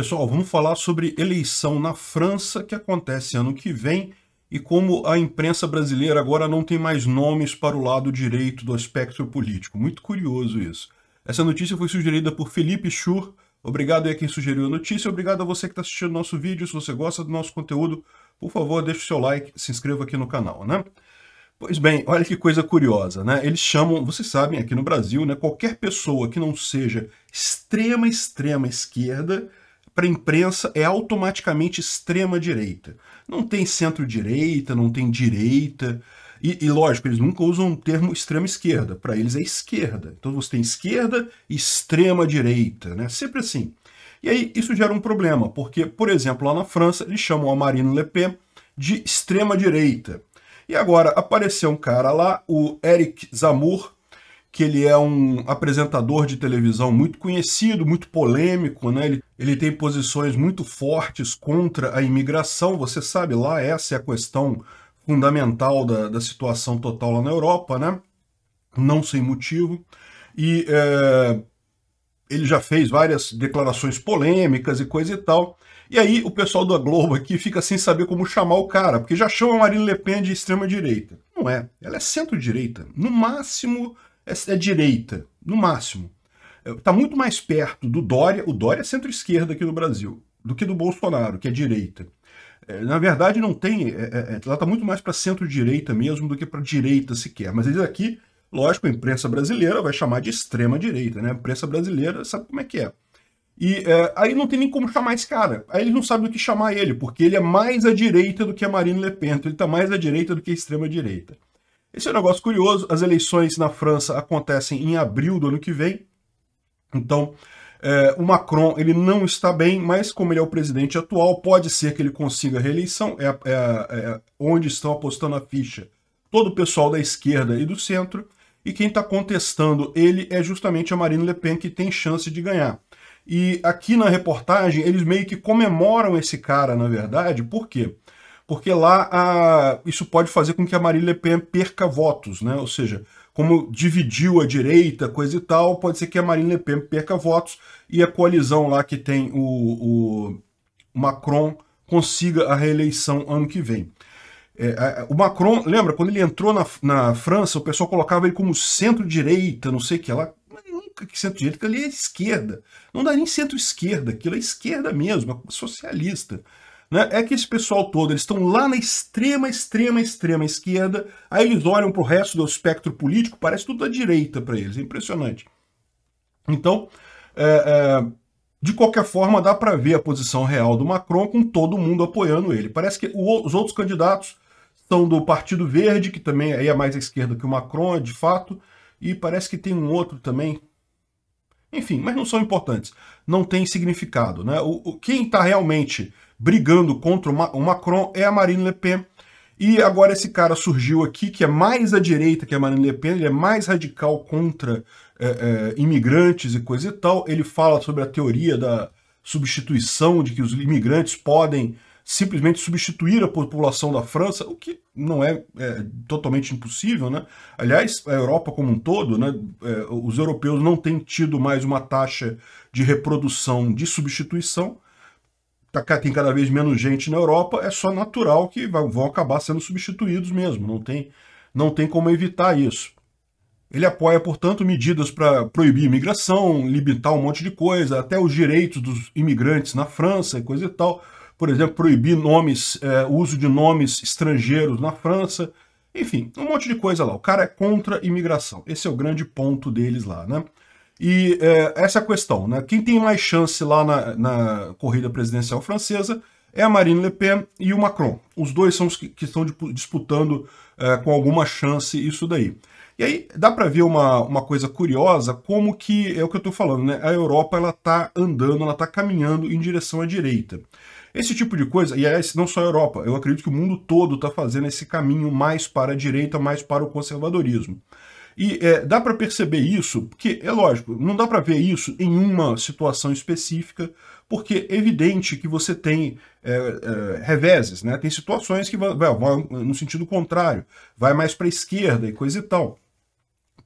Pessoal, vamos falar sobre eleição na França, que acontece ano que vem, e como a imprensa brasileira agora não tem mais nomes para o lado direito do espectro político. Muito curioso isso. Essa notícia foi sugerida por Felipe Schur. Obrigado a quem sugeriu a notícia, obrigado a você que está assistindo nosso vídeo. Se você gosta do nosso conteúdo, por favor, deixe o seu like, se inscreva aqui no canal, né? Pois bem, olha que coisa curiosa, né? Eles chamam, vocês sabem, aqui no Brasil, né, qualquer pessoa que não seja extrema esquerda, para a imprensa é automaticamente extrema-direita. Não tem centro-direita, não tem direita. E lógico, eles nunca usam o termo extrema-esquerda. Para eles é esquerda. Então você tem esquerda e extrema-direita, né? Sempre assim. E aí isso gera um problema, porque, por exemplo, lá na França, eles chamam a Marine Le Pen de extrema-direita. E agora apareceu um cara lá, o Eric Zamour, que ele é um apresentador de televisão muito conhecido, muito polêmico, né? Ele tem posições muito fortes contra a imigração, você sabe, lá essa é a questão fundamental da situação total lá na Europa, né? Não sem motivo. E ele já fez várias declarações polêmicas e coisa e tal. E aí o pessoal da Globo aqui fica sem saber como chamar o cara, porque já chama a Marine Le Pen de extrema-direita. Não é, ela é centro-direita, no máximo... é direita, no máximo. Está muito mais perto do Dória, o Dória é centro-esquerda aqui no Brasil, do que do Bolsonaro, que é direita. Na verdade, não tem... ela está muito mais para centro-direita mesmo do que para direita sequer. Mas eles aqui, lógico, a imprensa brasileira vai chamar de extrema-direita, né? A imprensa brasileira sabe como é que é. E aí não tem nem como chamar esse cara. Aí eles não sabem do que chamar ele, porque ele é mais à direita do que a Marine Le Pen. Então ele está mais à direita do que a extrema-direita. Esse é um negócio curioso, as eleições na França acontecem em abril do ano que vem, então o Macron ele não está bem, mas como ele é o presidente atual, pode ser que ele consiga a reeleição, onde estão apostando a ficha todo o pessoal da esquerda e do centro, e quem está contestando ele é justamente a Marine Le Pen, que tem chance de ganhar. E aqui na reportagem eles meio que comemoram esse cara, na verdade, por quê? Porque lá isso pode fazer com que a Marine Le Pen perca votos, né? Ou seja, como dividiu a direita, coisa e tal, pode ser que a Marine Le Pen perca votos e a coalizão lá que tem o Macron consiga a reeleição ano que vem. O Macron, lembra, quando ele entrou na França, o pessoal colocava ele como centro-direita, não sei o que lá. Mas nunca que centro-direita, porque ele é esquerda. Não dá nem centro-esquerda, aquilo é esquerda mesmo, é socialista. É que esse pessoal todo, eles estão lá na extrema esquerda, aí eles olham para o resto do espectro político, parece tudo da direita para eles, é impressionante. Então, de qualquer forma, dá para ver a posição real do Macron com todo mundo apoiando ele. Parece que os outros candidatos são do Partido Verde, que também aí é mais à esquerda que o Macron, de fato, e parece que tem um outro também. Enfim, mas não são importantes, não tem significado, né? Quem está realmente brigando contra o Macron é a Marine Le Pen, e agora esse cara surgiu aqui, que é mais à direita que a Marine Le Pen, ele é mais radical contra imigrantes e coisa e tal, ele fala sobre a teoria da substituição, de que os imigrantes podem simplesmente substituir a população da França, o que não é totalmente impossível, né? Aliás, a Europa como um todo, né? Os europeus não têm tido mais uma taxa de reprodução de substituição, tem cada vez menos gente na Europa, é só natural que vão acabar sendo substituídos mesmo, não tem como evitar isso. Ele apoia, portanto, medidas para proibir imigração, limitar um monte de coisa, até os direitos dos imigrantes na França e coisa e tal. Por exemplo, proibir nomes, o uso de nomes estrangeiros na França. Enfim, um monte de coisa lá. O cara é contra a imigração. Esse é o grande ponto deles lá, né? E essa é a questão, né? Quem tem mais chance lá na corrida presidencial francesa é a Marine Le Pen e o Macron. Os dois são os que estão disputando com alguma chance isso daí. E aí dá para ver uma coisa curiosa, como que é o que eu estou falando, né? A Europa ela está andando, ela está caminhando em direção à direita. Esse tipo de coisa, e aliás, não só a Europa, eu acredito que o mundo todo está fazendo esse caminho mais para a direita, mais para o conservadorismo. E dá para perceber isso, porque é lógico, não dá para ver isso em uma situação específica, porque é evidente que você tem reveses, né? Tem situações que vão no sentido contrário, vai mais para a esquerda e coisa e tal.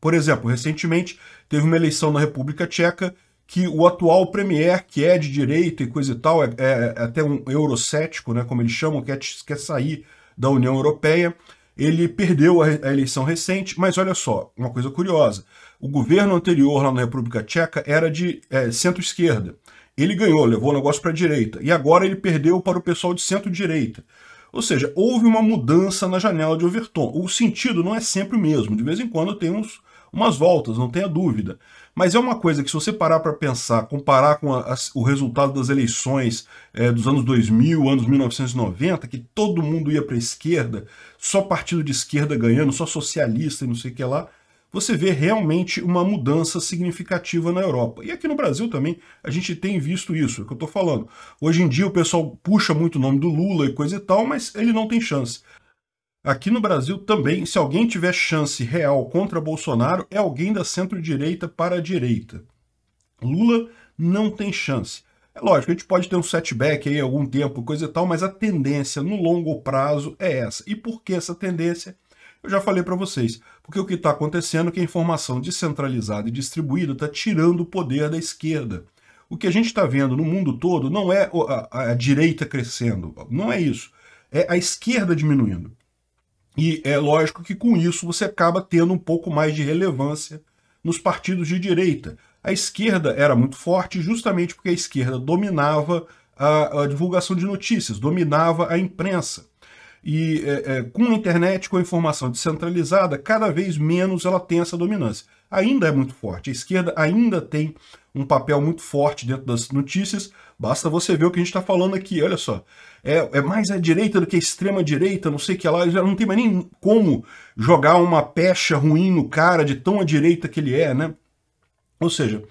Por exemplo, recentemente teve uma eleição na República Tcheca que o atual premier, que é de direita e coisa e tal, é até um eurocético, né, como eles chamam, quer sair da União Europeia. Ele perdeu a eleição recente, mas olha só, uma coisa curiosa. O governo anterior lá na República Tcheca era de centro-esquerda. Ele ganhou, levou o negócio para a direita. E agora ele perdeu para o pessoal de centro-direita. Ou seja, houve uma mudança na janela de Overton. O sentido não é sempre o mesmo. De vez em quando tem umas voltas, não tenha dúvida. Mas é uma coisa que, se você parar para pensar, comparar com o resultado das eleições dos anos 2000, anos 1990, que todo mundo ia para a esquerda, só partido de esquerda ganhando, só socialista e não sei o que lá, você vê realmente uma mudança significativa na Europa. E aqui no Brasil também a gente tem visto isso, é o que eu estou falando. Hoje em dia o pessoal puxa muito o nome do Lula e coisa e tal, mas ele não tem chance. Aqui no Brasil também, se alguém tiver chance real contra Bolsonaro, é alguém da centro-direita para a direita. Lula não tem chance. É lógico, a gente pode ter um setback aí algum tempo, coisa e tal, mas a tendência no longo prazo é essa. E por que essa tendência? Eu já falei para vocês, porque o que está acontecendo é que a informação descentralizada e distribuída está tirando o poder da esquerda. O que a gente está vendo no mundo todo não é a direita crescendo, não é isso. É a esquerda diminuindo. E é lógico que com isso você acaba tendo um pouco mais de relevância nos partidos de direita. A esquerda era muito forte justamente porque a esquerda dominava a divulgação de notícias, dominava a imprensa. E com a internet, com a informação descentralizada, cada vez menos ela tem essa dominância. Ainda é muito forte, a esquerda ainda tem um papel muito forte dentro das notícias, basta você ver o que a gente está falando aqui, olha só. É mais a direita do que a extrema-direita, não sei o que lá, já não tem mais nem como jogar uma pecha ruim no cara de tão à direita que ele é, né? Ou seja,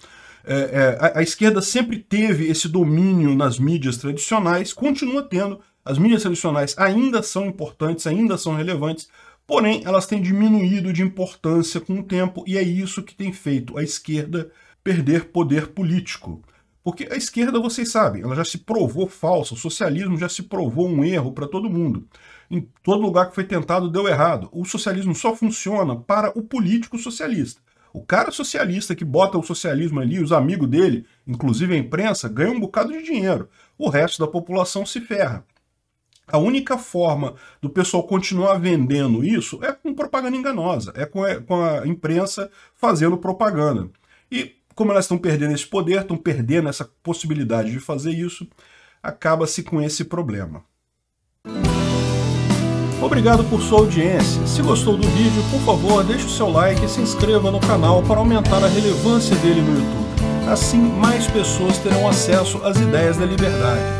a esquerda sempre teve esse domínio nas mídias tradicionais, continua tendo. As mídias tradicionais ainda são importantes, ainda são relevantes, porém elas têm diminuído de importância com o tempo e é isso que tem feito a esquerda perder poder político. Porque a esquerda, vocês sabem, ela já se provou falsa, o socialismo já se provou um erro para todo mundo. Em todo lugar que foi tentado deu errado. O socialismo só funciona para o político socialista. O cara socialista que bota o socialismo ali, os amigos dele, inclusive a imprensa, ganha um bocado de dinheiro. O resto da população se ferra. A única forma do pessoal continuar vendendo isso é com propaganda enganosa, é com a imprensa fazendo propaganda. E como elas estão perdendo esse poder, estão perdendo essa possibilidade de fazer isso, acaba-se com esse problema. Obrigado por sua audiência. Se gostou do vídeo, por favor, deixe o seu like e se inscreva no canal para aumentar a relevância dele no YouTube. Assim, mais pessoas terão acesso às ideias da liberdade.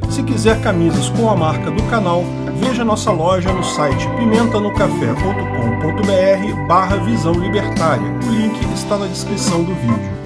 Se quiser camisas com a marca do canal, veja nossa loja no site pimentanocafé.com.br/visão libertária. O link está na descrição do vídeo.